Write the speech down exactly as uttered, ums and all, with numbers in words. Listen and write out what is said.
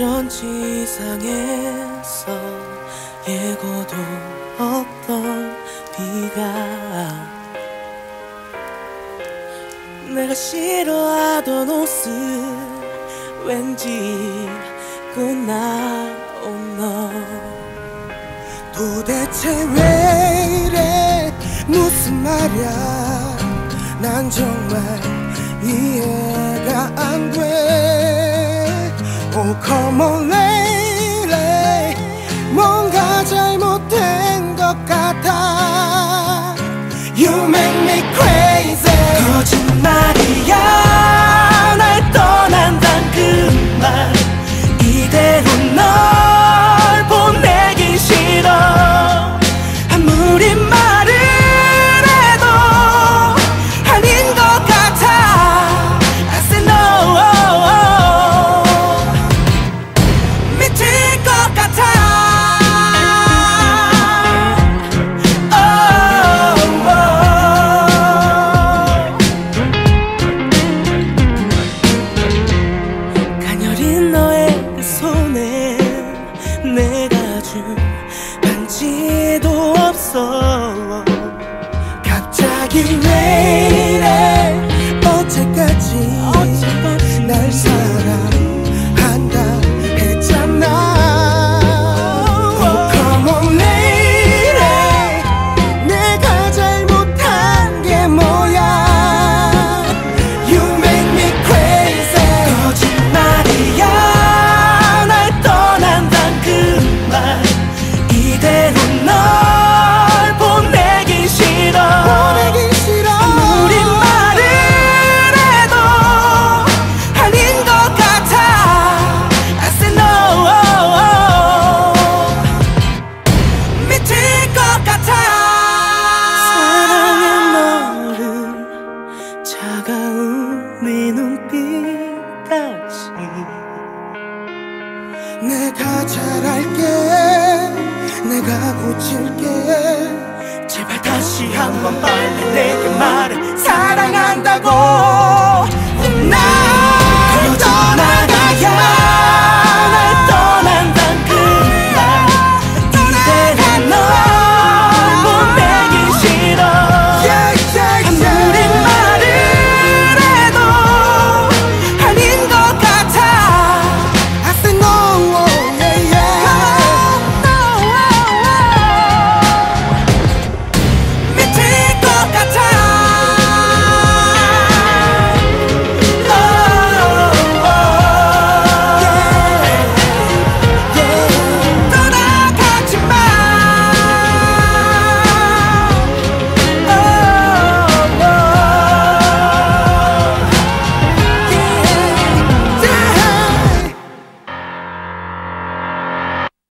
전 지상에서 예고도 없던 비가, 내가 싫어하던 옷을 왠지 입고 나온 너. 도대체 왜 이래, 무슨 말이야. 난 정말 이해가 안 돼. Oh come on lady, 뭔가 잘못된 것 같아. You make me crazy. 거짓말이야, 날 떠난단 그 말. 이대로 널 보내기 싫어. 아무리 말을 해도 아닌 것 같아. I say no. 미칠 것 같아. oh, oh. 가녀린 너의 손에 내가 준 반지도 없어. 갑자기 왜 이래, 어제까지, 어제까지 날 사랑한다 했잖아. Oh come on lady, 내가 잘못한 게 뭐야. You make me crazy. 거짓말이야, 네 눈빛까지. 내가 잘할게, 내가 고칠게. 제발 다시 한번 빨리 내게 말해, 사랑한다고.